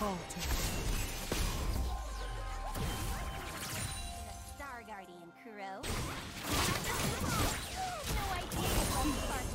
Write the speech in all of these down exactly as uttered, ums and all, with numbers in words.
Bolted. The Star Guardian, Kuro. No idea how sparkles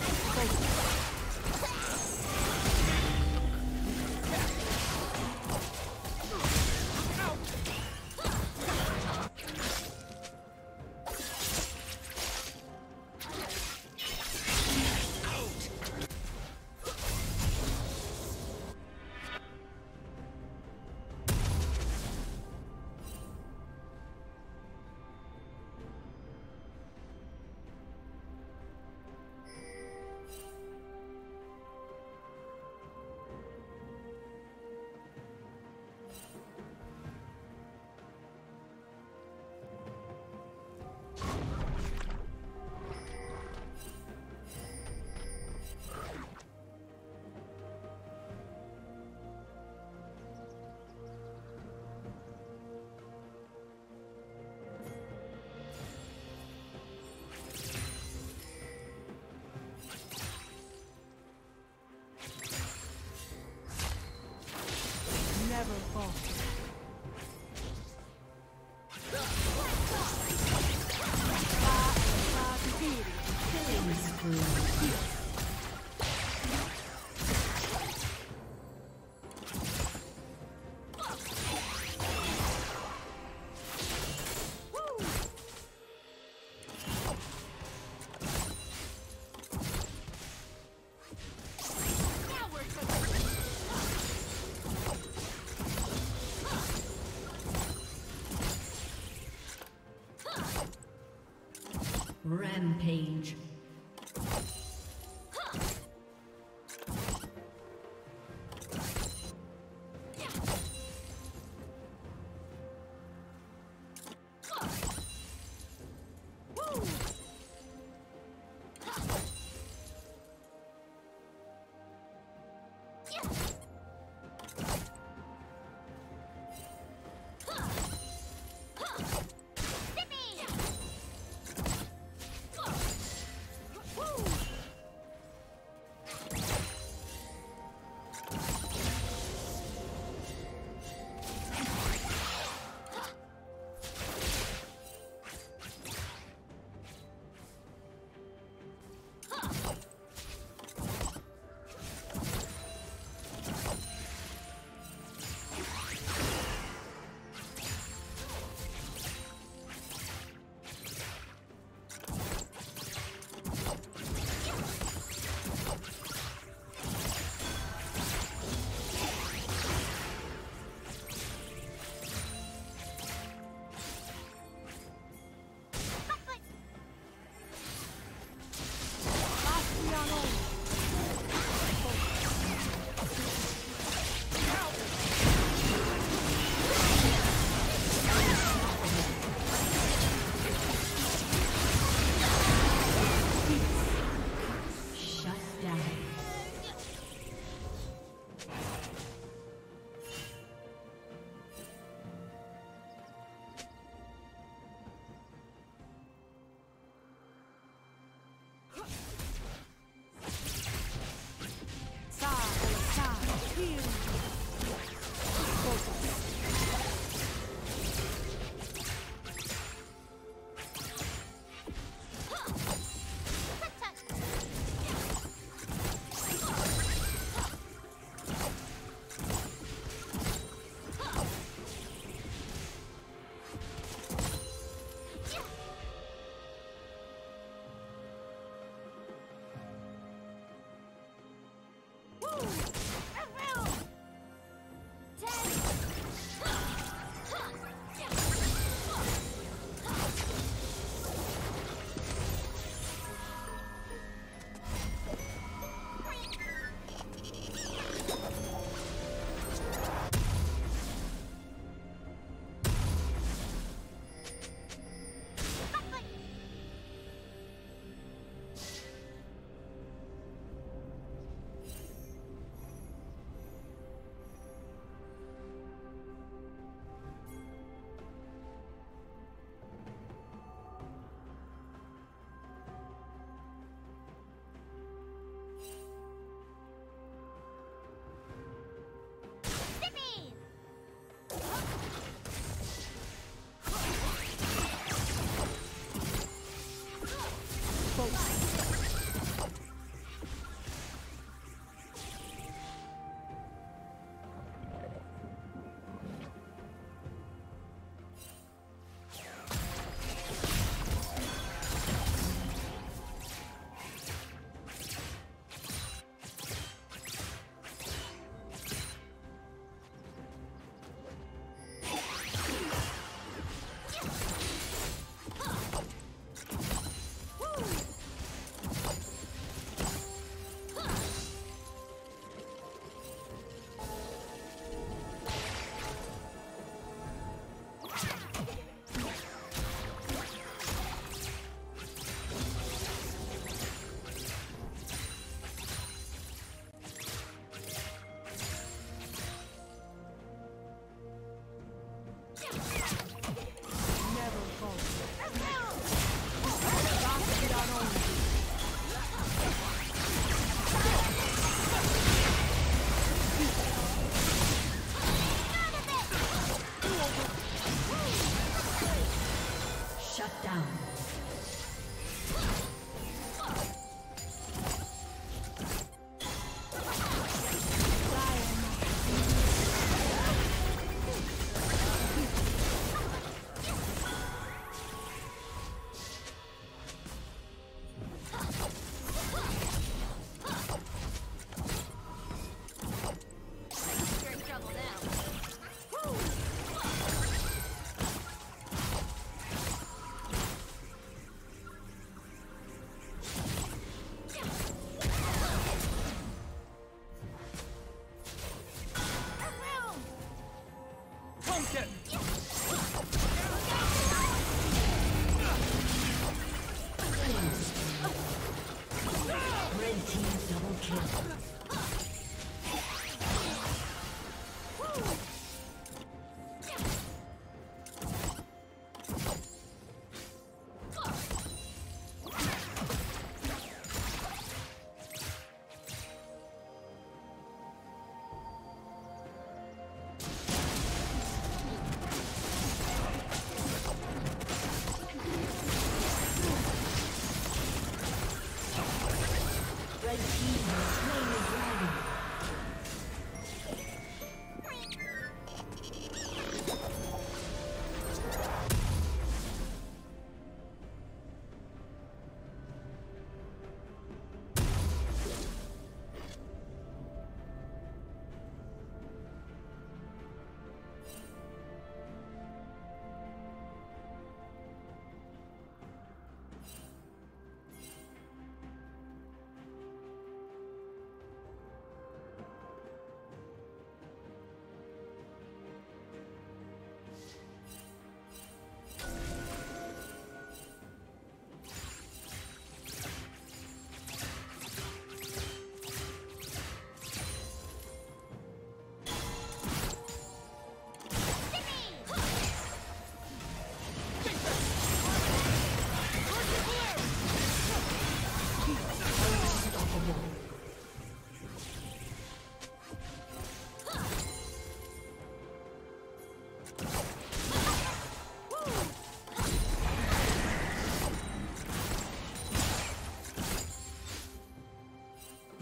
Rampage.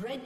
Red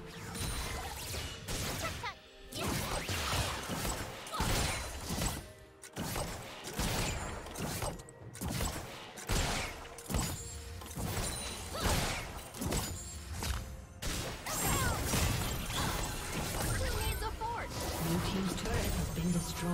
Red team's turret has been destroyed.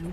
Blue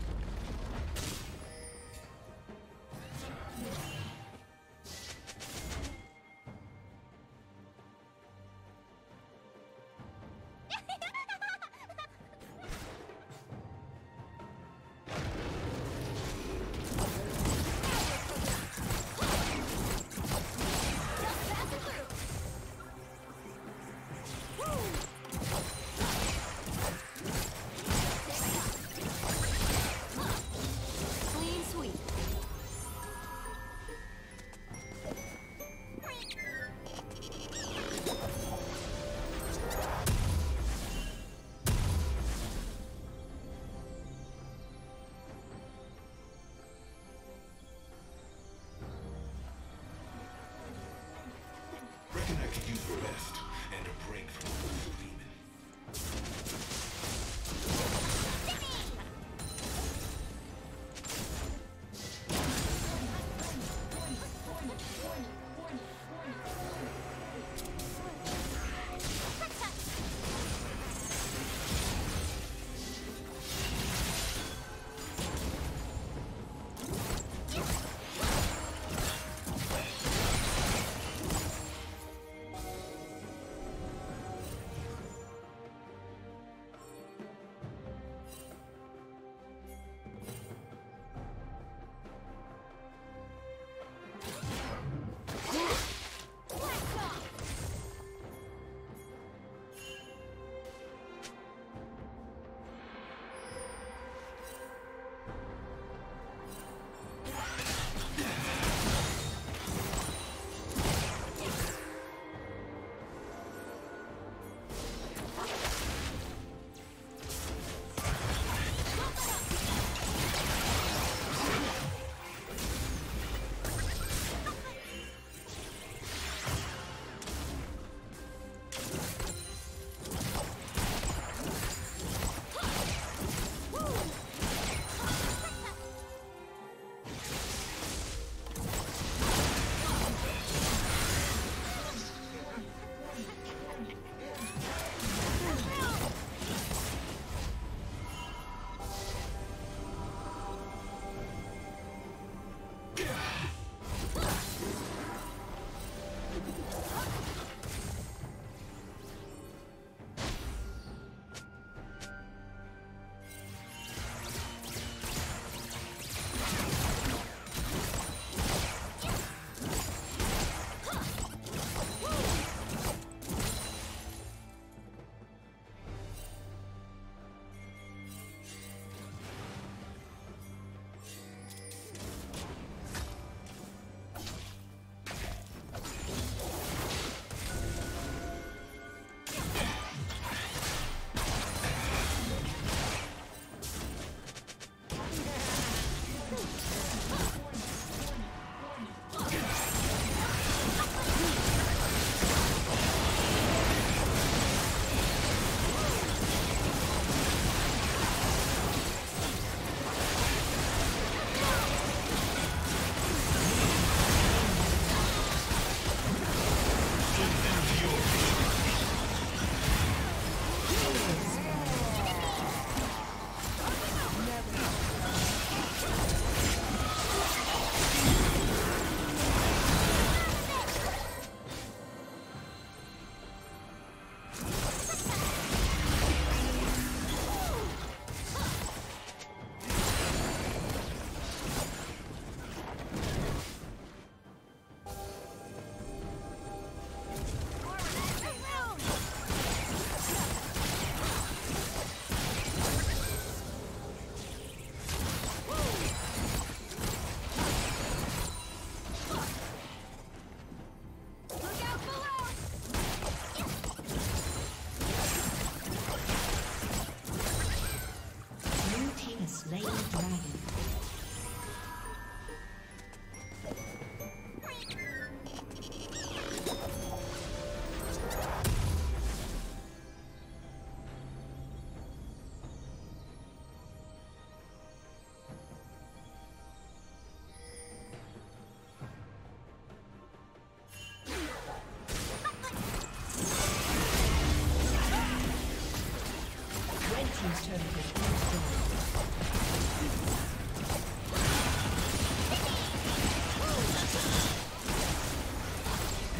team's turret has been destroyed.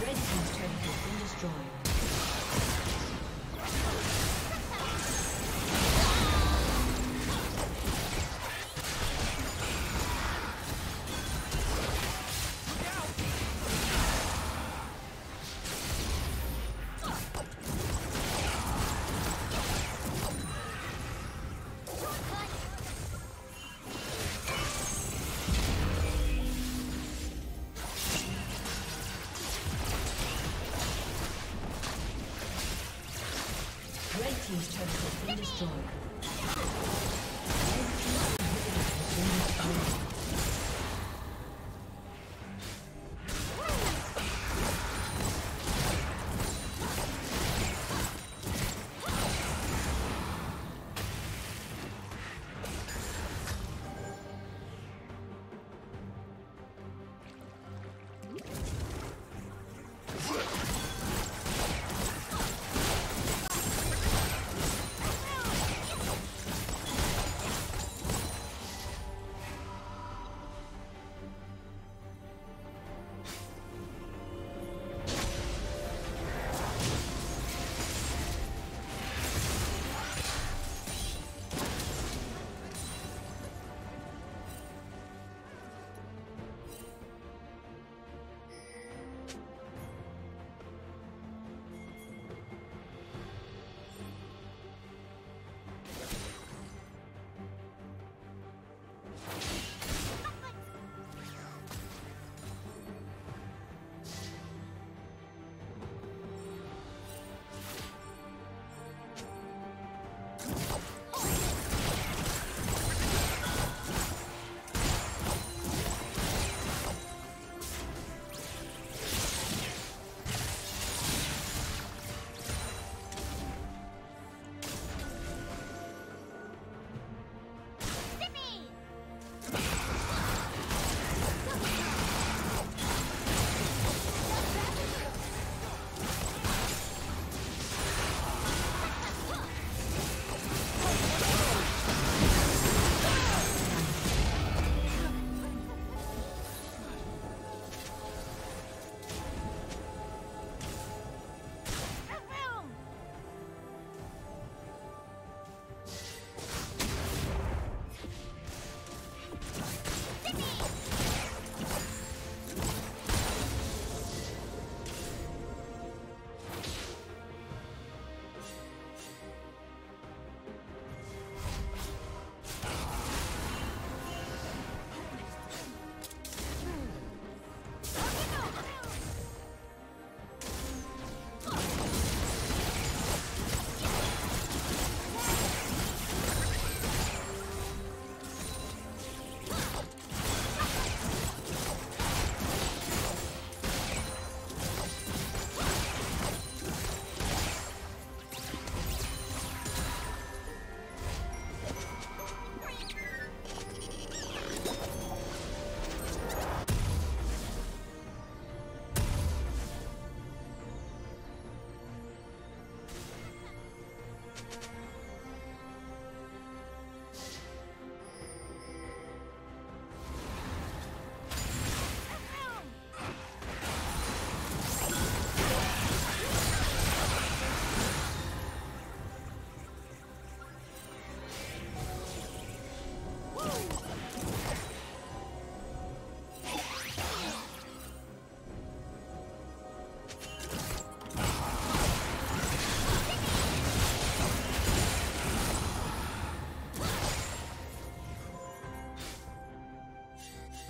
Red team's turret has been destroyed. These turrets have been destroyed.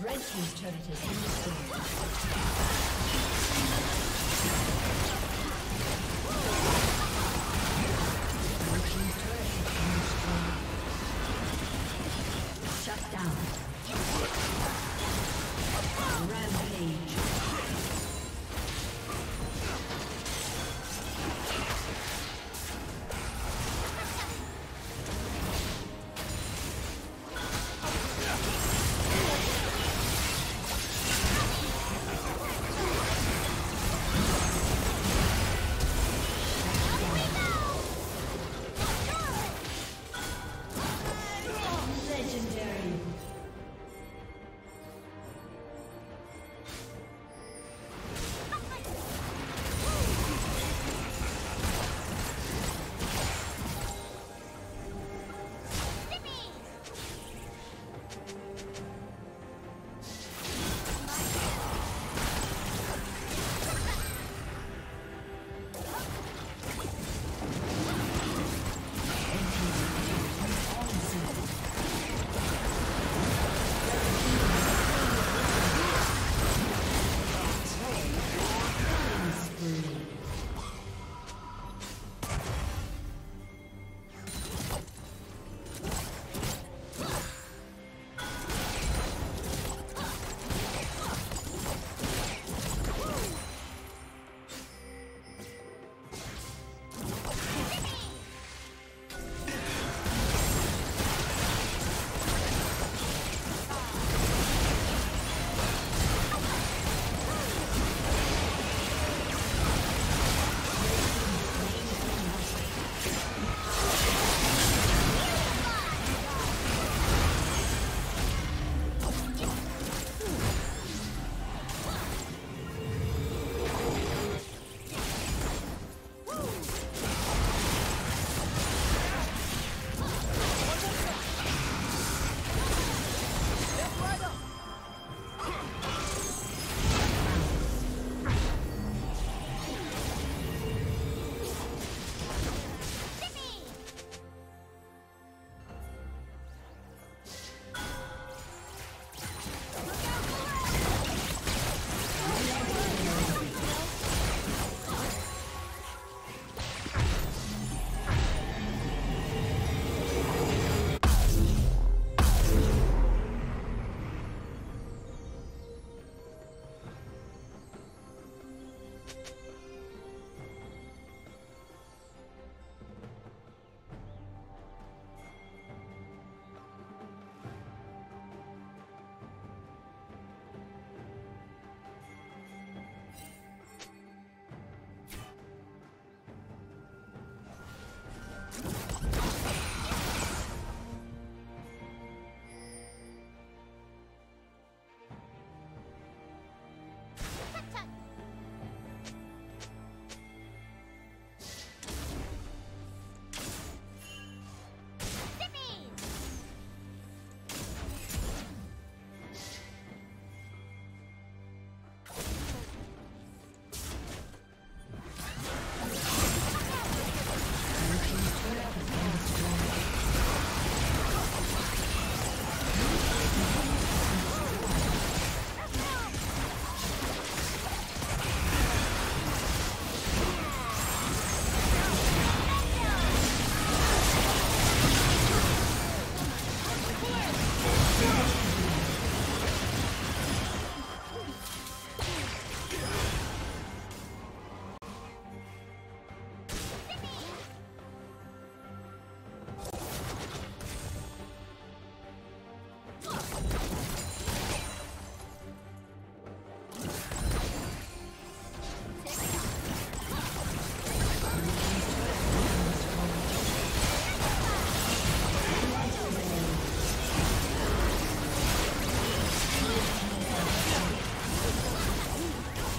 Red team's turret has been destroyed. Red team's turret has been destroyed. Shut down. Rampage.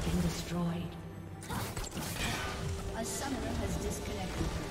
team's turret has been destroyed. A summoner has disconnected.